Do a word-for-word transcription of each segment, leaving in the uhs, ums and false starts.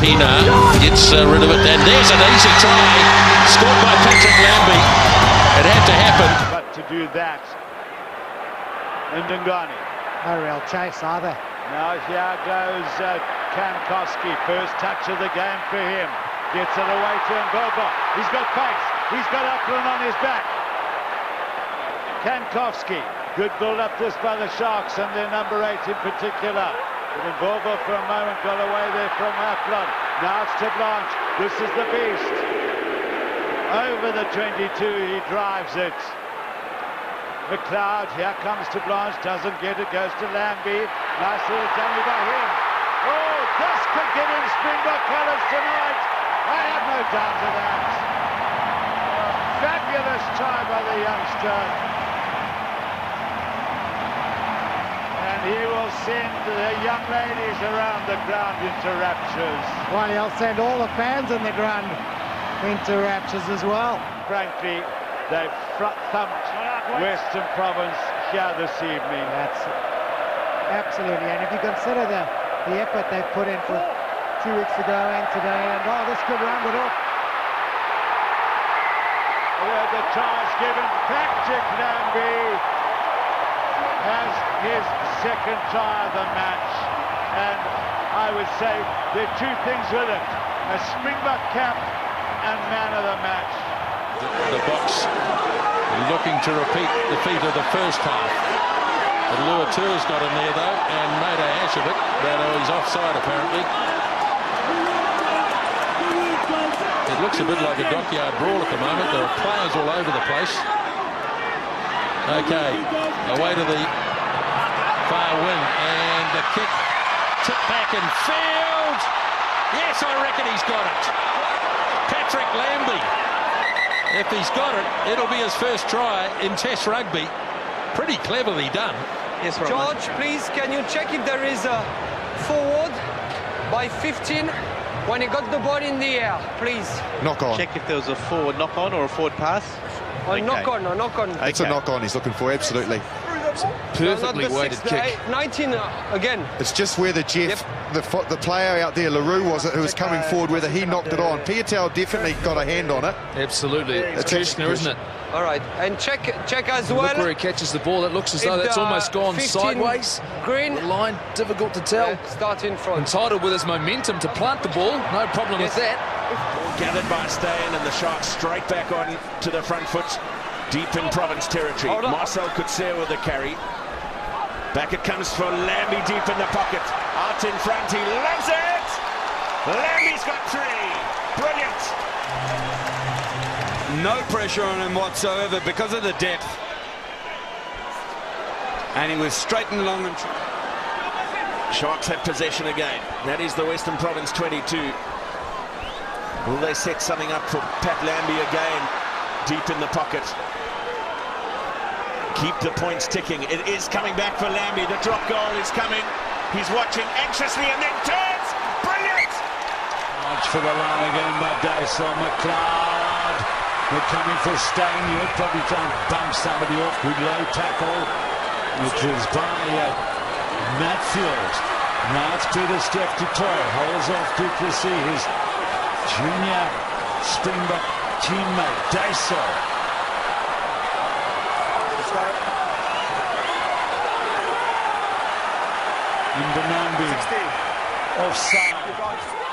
Pina gets uh, rid of it, and there's an easy try, scored by Patrick Lambie. It had to happen. But to do that, Ndangani. No real chase either. Now here goes uh, Kankowski, first touch of the game for him. Gets it away to N'Gobo. He's got pace, he's got Upland on his back. Kankowski, good build-up this by the Sharks and their number eight in particular. N'Gobo for a moment got away there from Upland. Now it's to Blanche. This is the beast. Over the twenty-two, he drives it. McLeod, here comes to Blanche, doesn't get it, goes to Lambie. Nice little dummy by him. Oh, this could get in Springbok colours tonight. I have no doubt of that. Fabulous try by the youngster. And he will send the young ladies around the ground into raptures. Well, he'll send all the fans in the ground into raptures as well. Frankly, they've thumped Western Province here this evening. That's absolutely, and if you consider the, the effort they've put in for two weeks ago and today, and oh, this could round it off. Well, the charge given, Patrick Lambie has his second try of the match, and I would say there are two things with it, a Springbok cap and man of the match. The, the box looking to repeat the feat of the first half. The Lauter's got in there though and made a hash of it, but he's offside apparently. It looks a bit like a dockyard brawl at the moment. There are players all over the place. Okay, away to the far wing, and the kick tipped back in field. Yes, I reckon he's got it. Patrick Lambie. If he's got it, it'll be his first try in Test rugby. Pretty cleverly done. Yes, Robert. George, please, can you check if there is a forward by fifteen when he got the ball in the air, please? Knock on. Check if there was a forward knock on or a forward pass. Or okay. knock on, or knock on. Okay. It's a knock on he's looking for, absolutely. It's a perfectly no, weighted six, kick. Eight, nineteen uh, again. It's just where the Jeff, yep. the, the player out there, LaRue was it, who was coming forward, whether he knocked it on. Piatel definitely got a hand on it. Absolutely. It's Kushner, isn't it? All right, and check check as well. Look where he catches the ball. It looks as though that's almost gone sideways. Green. The line, difficult to tell. Start in front. Entitled with his momentum to plant the ball. No problem yes. with that. Ball gathered by Stayan, and the Sharks straight back on to the front foot. Deep in Province territory. Marcel Kutser with the carry. Back it comes for Lambie, deep in the pocket. Out in front, he loves it! Lambie's got three. Brilliant! No pressure on him whatsoever because of the depth. And he was straight and long. And Sharks have possession again. That is the Western Province twenty-two. Will they set something up for Pat Lambie again? Deep in the pocket. Keep the points ticking. It is coming back for Lambie. The drop goal is coming. He's watching anxiously and then turns. Brilliant! Watch for the line again by Dysel. McLeod. They're coming for Stain. You're probably trying to bump somebody off with low tackle, which is by uh, Matt Fields. Now it's Peter Steff-Dutoy. Holds off Duplessis, his junior Springbok teammate Dysel. Ndangani offside.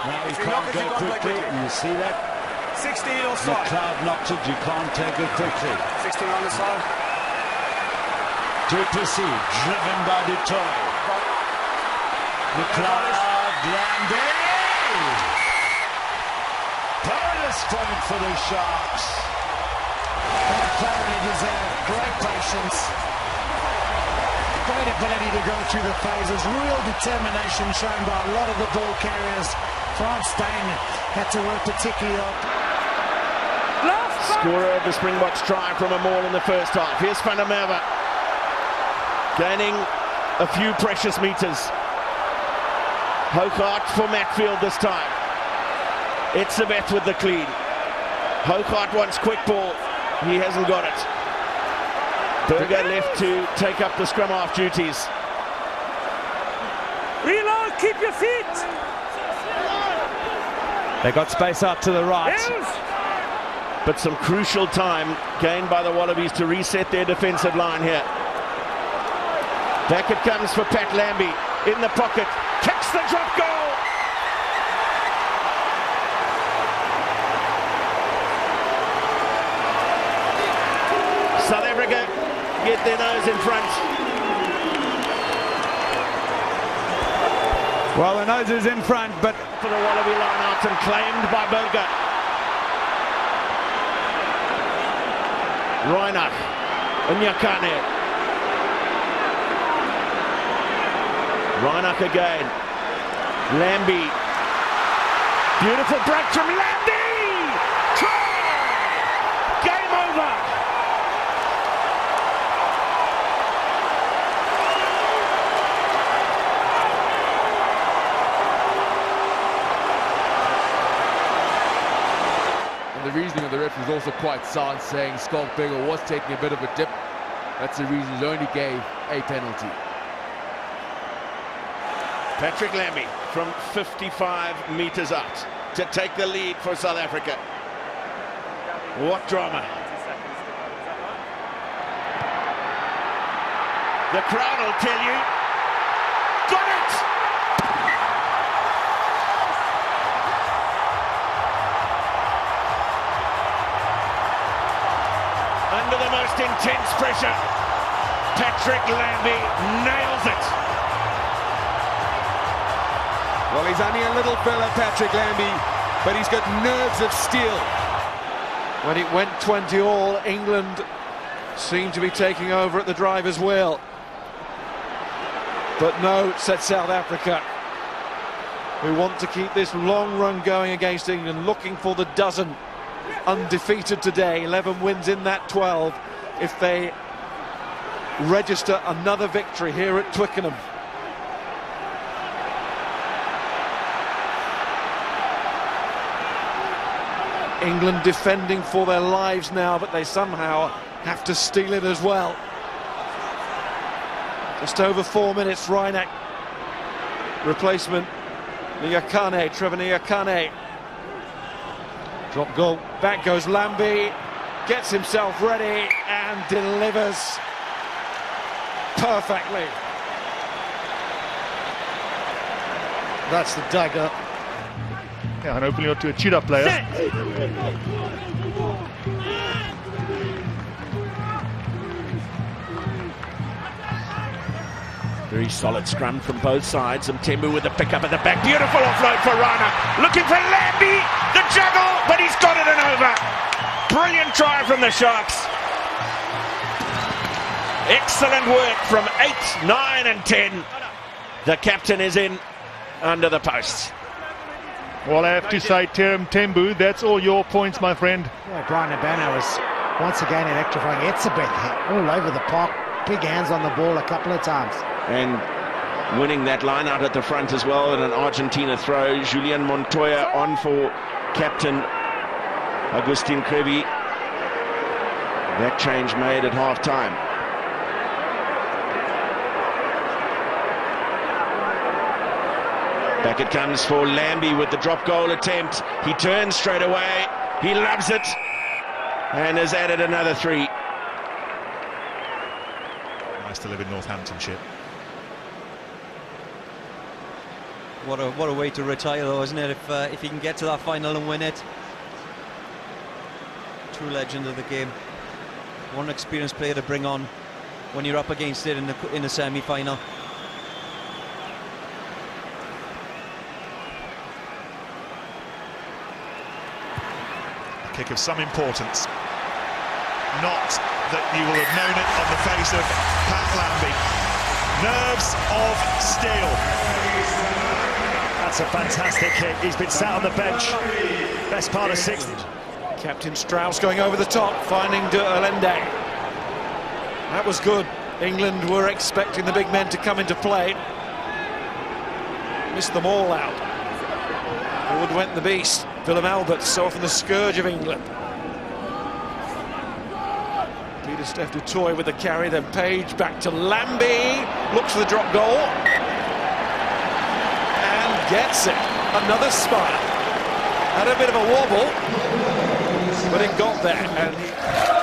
Now he can't go quickly. You see that? sixteen offside. McLeod knocked it. You can't take it quickly. sixteen on the side. Duplessis driven by Dutoy. McLeod landed. Bonus point for the Sharks. McLeod is a great patience. Great ability to go through the phases, real determination shown by a lot of the ball carriers. France Stain had to work particularly on. Scorer of the Springboks try from a maul in the first half. Here's Van der Merwe, gaining a few precious meters. Hocart for Matfield this time. It's the Beth with the clean. Hocart wants quick ball. He hasn't got it. Burger left to take up the scrum half duties. Reload, keep your feet! They got space out to the right. Yes. But some crucial time gained by the Wallabies to reset their defensive line here. Back it comes for Pat Lambie. In the pocket. Kicks the drop goal. South Africa get their nose in front. Well, the nose is in front, but for the Wallaby line out and claimed by Burger. Reinach, Inyakane. Reinach again. Lambie. Beautiful break from Lambie! Try! Game over! The reasoning of the ref was also quite sound, saying Skog Beagle was taking a bit of a dip. That's the reason he only gave a penalty. Patrick Lambie from fifty-five metres out to take the lead for South Africa. What drama. The crowd will tell you. Got it! Under the most intense pressure, Patrick Lambie nails it. Well, he's only a little fella, Patrick Lambie, but he's got nerves of steel. When it went twenty all, England seemed to be taking over at the driver's wheel. But no, said South Africa, who want to keep this long run going against England, looking for the dozen. Undefeated today, eleven wins in that twelve, if they register another victory here at Twickenham. England defending for their lives now, but they somehow have to steal it as well. Just over four minutes, Reinach. Replacement, N'Gobo, Trevor N'Gobo. Drop goal, back goes Lambie, gets himself ready and delivers perfectly. That's the dagger. Yeah, and opening up to a Tudor player. Set. Very solid scrum from both sides, and Tembu with the pick up at the back. Beautiful offload for Reinach, looking for Lambie. The juggle, but he's got it and over. Brilliant try from the Sharks. Excellent work from eight, nine and ten. The captain is in under the post. Well, I have to say, Terem Tembu, that's all your points, my friend. Well, Brian Abana was once again electrifying. Etzebeth all over the park. Big hands on the ball a couple of times. And winning that line out at the front as well, and an Argentina throw. Julian Montoya on for captain Agustin Creby. That change made at half time. Back it comes for Lambie with the drop goal attempt. He turns straight away. He loves it and has added another three. Nice to live in Northamptonshire. What a, what a way to retire, though, isn't it, if, uh, if he can get to that final and win it. True legend of the game. One experienced player to bring on when you're up against it in the, in the semi-final. A kick of some importance. Not that you will have known it on the face of Pat Lambie. Nerves of steel. That's a fantastic kick. He's been sat on the bench. Best part of six. Captain Strauss going over the top, finding de Allende. That was good. England were expecting the big men to come into play. Missed them all out. Forward went the beast. Phil Albert, so often the scourge of England. Peter Steff-Dutoy with the carry, then Page back to Lambie. Looks for the drop goal. Gets it, another spot. Had a bit of a wobble, but it got there. And